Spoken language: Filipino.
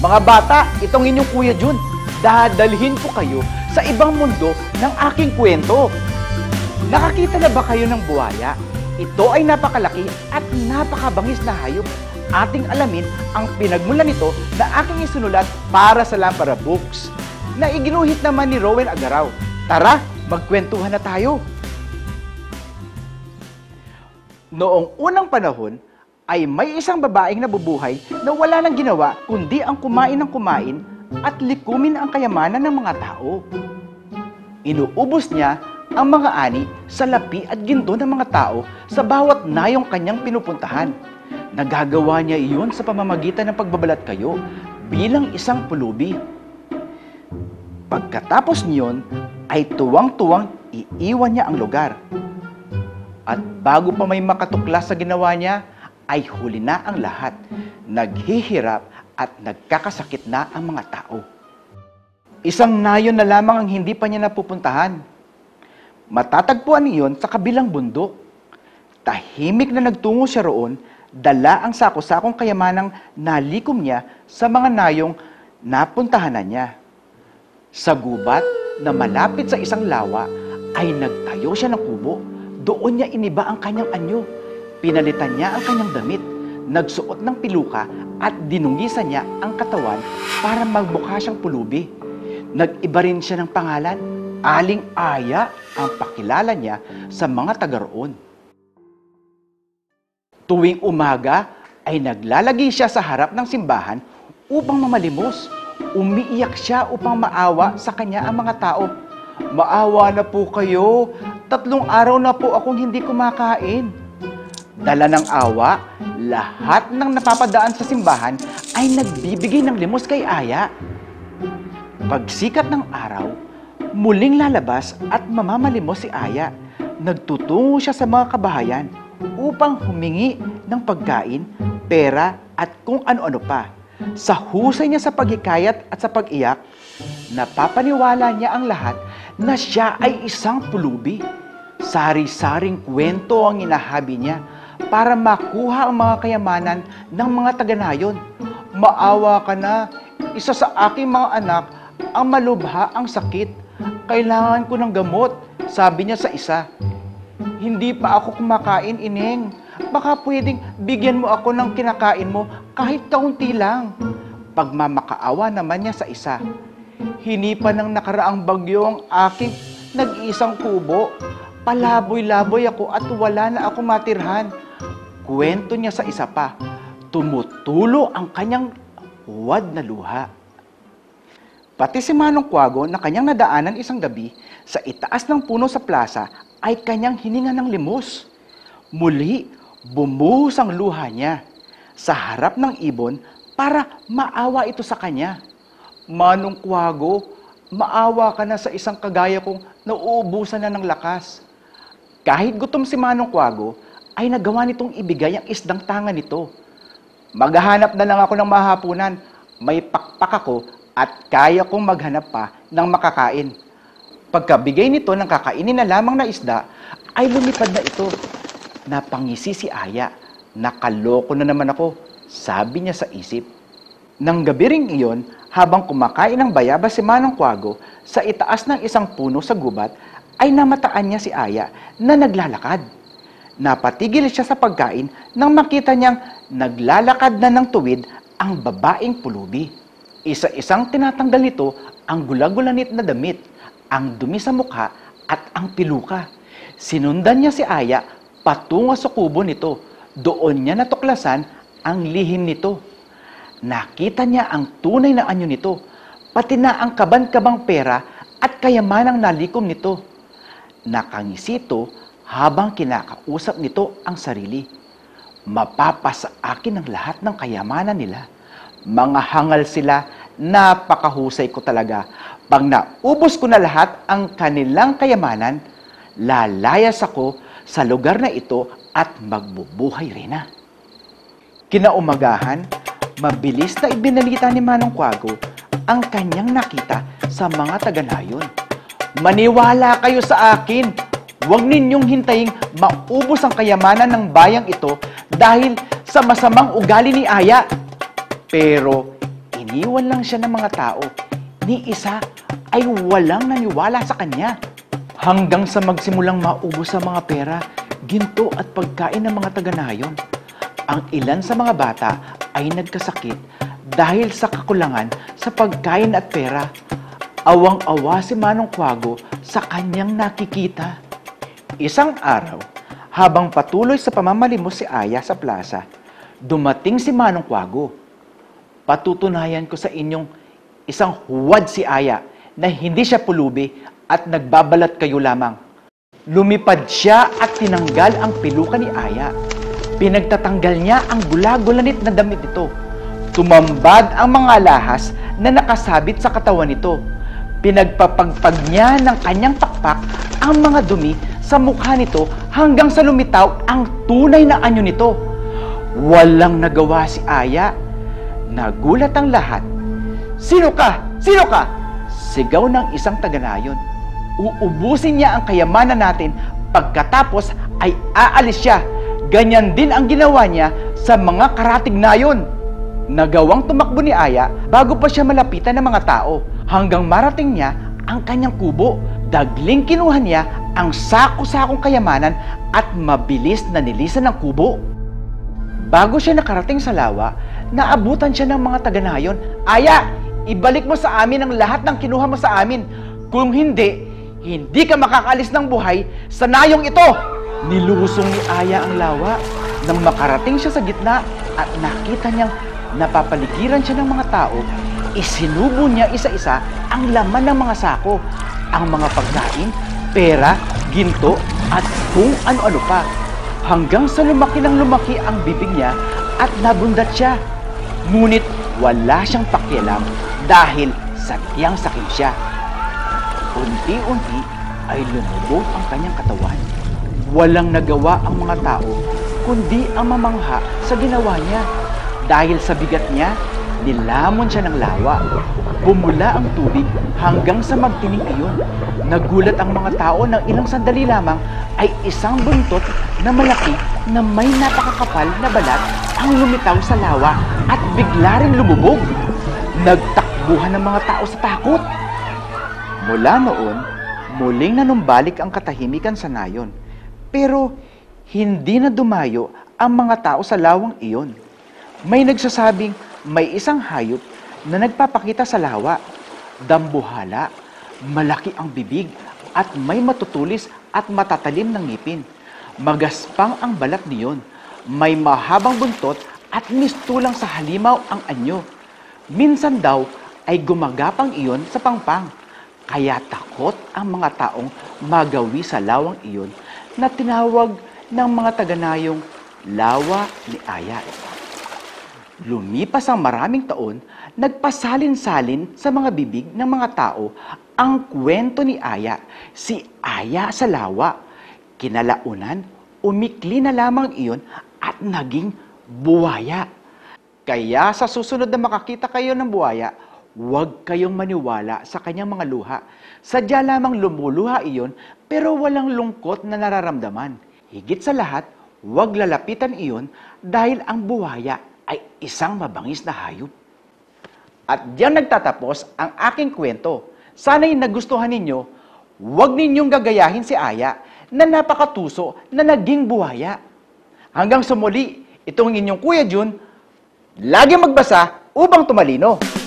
Mga bata, itong inyong Kuya Jun. Dadalhin ko kayo sa ibang mundo ng aking kwento. Nakakita na ba kayo ng buwaya? Ito ay napakalaki at napakabangis na hayop. Ating alamin ang pinagmulan nito na aking isinulat para sa Lampara Books na iginuhit naman ni Rowan Agaraw. Tara, magkwentuhan na tayo. Noong unang panahon, ay may isang babaeng nabubuhay na wala nang ginawa kundi ang kumain ng kumain at likumin ang kayamanan ng mga tao. Inuubos niya ang mga ani sa lapi at ginto ng mga tao sa bawat nayong kanyang pinupuntahan. Nagagawa niya iyon sa pamamagitan ng pagbabalat kayo bilang isang pulubi. Pagkatapos niyon ay tuwang-tuwang iiwan niya ang lugar. At bago pa may makatuklas sa ginawa niya, ay huli na ang lahat, naghihirap at nagkakasakit na ang mga tao. Isang nayon na lamang ang hindi pa niya napupuntahan. Matatagpuan iyon sa kabilang bundok. Tahimik na nagtungo siya roon, dala ang sako-sakong kayamanang nalikom niya sa mga nayong napuntahanan niya. Sa gubat na malapit sa isang lawa, ay nagtayo siya ng kubo. Doon niya iniba ang kanyang anyo. Pinalitan niya ang kanyang damit, nagsuot ng piluka at dinungisan niya ang katawan para magmukha siyang pulubi. Nag-iba rin siya ng pangalan, Aling Aya ang pakilala niya sa mga taga roon. Tuwing umaga ay naglalagi siya sa harap ng simbahan upang mamalimos. Umiiyak siya upang maawa sa kanya ang mga tao. "Maawa na po kayo, 3 araw na po akong hindi kumakain." Dala ng awa, lahat ng napapadaan sa simbahan ay nagbibigay ng limos kay Aya. Pagsikat ng araw, muling lalabas at mamamalimos si Aya. Nagtutungo siya sa mga kabahayan upang humingi ng pagkain, pera at kung ano-ano pa. Sa husay niya sa paghikayat at sa pag-iyak, napapaniwala niya ang lahat na siya ay isang pulubi. Sari-saring kwento ang inahabi niya para makuha ang mga kayamanan ng mga taga-nayon. "Maawa ka na, isa sa aking mga anak ang malubha ang sakit. Kailangan ko ng gamot," sabi niya sa isa. "Hindi pa ako kumakain, Ineng. Baka pwedeng bigyan mo ako ng kinakain mo kahit kaunti lang." Pagmamakaawa naman niya sa isa. "Hinipa ng nakaraang bagyo ang aking nag-iisang kubo. Palaboy-laboy ako at wala na ako matirhan," kwento niya sa isa pa. Tumutulo ang kanyang huwad na luha. Pati si Manong Kuwago na kanyang nadaanan isang gabi sa itaas ng puno sa plaza ay kanyang hininga ng limos. Muli, bumuhos ang luha niya sa harap ng ibon para maawa ito sa kanya. "Manong Kuwago, maawa ka na sa isang kagaya kong nauubusan na ng lakas." Kahit gutom si Manong Kuwago, ay nagawa nitong ibigay ang isdang tanga nito. "Maghahanap na lang ako ng mahapunan. May pakpak ako at kaya kong maghanap pa ng makakain." Pagkabigay nito ng kakainin na lamang na isda, ay lumipad na ito. Napangisi si Aya. "Nakaloko na naman ako," sabi niya sa isip. Nang gabi ring iyon, habang kumakain ng bayabas si Manong Kuwago sa itaas ng isang puno sa gubat, ay namataan niya si Aya na naglalakad. Napatigil siya sa pagkain nang makita niyang naglalakad na ng tuwid ang babaeng pulubi. Isa-isang tinatanggal nito ang gulagulanit na damit, ang dumi sa mukha at ang piluka. Sinundan niya si Aya patungo sa kubo nito. Doon niya natuklasan ang lihim nito. Nakita niya ang tunay na anyo nito, pati na ang kaban-kabang pera at kayamanang nalikom nito. Nakangisi ito habang kinakausap nito ang sarili. "Mapapasa akin ang lahat ng kayamanan nila. Mga hangal sila, napakahusay ko talaga. Pag naubos ko na lahat ang kanilang kayamanan, lalayas ako sa lugar na ito at magbubuhay rin na." Kinaumagahan, mabilis na ibinalita ni Manong Kuwago ang kanyang nakita sa mga taga-nayon. "Maniwala kayo sa akin. Huwag ninyong hintayin maubos ang kayamanan ng bayang ito dahil sa masamang ugali ni Aya." Pero Iniwan lang siya ng mga tao. Ni isa ay walang naniwala sa kanya. Hanggang sa magsimulang maubos sa mga pera, ginto at pagkain ng mga taga-nayon. Ang ilan sa mga bata ay nagkasakit dahil sa kakulangan sa pagkain at pera. Awang-awa si Manong Kuwago sa kanyang nakikita. Isang araw, habang patuloy sa pamamalimos si Aya sa plaza, dumating si Manong Kuwago. Patutunayan ko sa inyong isang huwad si Aya na hindi siya pulubi at nagbabalat kayo lamang. Lumipad siya at tinanggal ang piluka ni Aya. Pinagtatanggal niya ang gula-gulanit na damit nito. Tumambad ang mga lahas na nakasabit sa katawan nito. Pinagpapagpag niya ng kanyang pakpak ang mga dumi sa mukha nito hanggang sa lumitaw ang tunay na anyo nito. Walang nagawa si Aya. Nagulat ang lahat. "Sino ka? Sino ka?" sigaw ng isang taga-nayon. Uubusin niya ang kayamanan natin, pagkatapos ay aalis siya. Ganyan din ang ginawa niya sa mga karatig na yon. Nagawang tumakbo ni Aya bago pa siya malapitan ng mga tao, hanggang marating niya ang kanyang kubo. Dagling kinuha niya ang sako-sakong kayamanan at mabilis na nilisan ng kubo. Bago siya nakarating sa lawa, naabutan siya ng mga taga-nayon. "Aya, ibalik mo sa amin ang lahat ng kinuha mo sa amin. Kung hindi, hindi ka makakaalis ng buhay sa nayong ito!" Nilusong ni Aya ang lawa. Nang makarating siya sa gitna at nakita niyang napapaligiran siya ng mga tao, isinubo niya isa-isa ang laman ng mga sako, ang mga pagkain, pera, ginto at kung ano-ano pa. Hanggang sa lumaki ng lumaki ang bibig niya at nabundat siya. Ngunit wala siyang pakialam dahil sadyang sakit siya. Unti-unti ay lumubog ang kanyang katawan. Walang nagawa ang mga tao kundi ang mamangha sa ginawa niya. Dahil sa bigat niya, nilamon siya ng lawa. Bumula ang tubig hanggang sa magtinig iyon. Nagulat ang mga tao nang ilang sandali lamang ay isang buntot na malaki na may napakakapal na balat ang lumitaw sa lawa at bigla rin lumubog. Nagtakbuhan ang mga tao sa takot. Mula noon, muling nanumbalik ang katahimikan sa nayon. Pero hindi na dumayo ang mga tao sa lawang iyon. May nagsasabing may isang hayop na nagpapakita sa lawa. Dambuhala, malaki ang bibig at may matutulis at matatalim ng ngipin. Magaspang ang balat niyon. May mahabang buntot at mistulang sa halimaw ang anyo. Minsan daw ay gumagapang iyon sa pangpang. Kaya takot ang mga taong magawi sa lawang iyon na tinawag ng mga taganayong lawa ni Aya. Lumipas ang maraming taon, nagpasalin-salin sa mga bibig ng mga tao ang kwento ni Aya, si Aya sa lawa. Kinalaunan, umikli na lamang iyon at naging buwaya. Kaya sa susunod na makakita kayo ng buwaya, huwag kayong maniwala sa kanyang mga luha. Sadya lamang lumuluha iyon pero walang lungkot na nararamdaman. Higit sa lahat, huwag lalapitan iyon dahil ang buwaya ay isang mabangis na hayop. At diyan nagtatapos ang aking kwento. Sana'y nagustuhan ninyo. Huwag ninyong gagayahin si Aya na napakatuso na naging buwaya. Hanggang sa muli, itong inyong Kuya Jun, lagi magbasa upang tumalino.